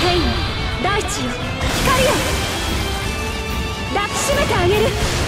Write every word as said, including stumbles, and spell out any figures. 天よ、大地よ、光よ、抱きしめてあげる。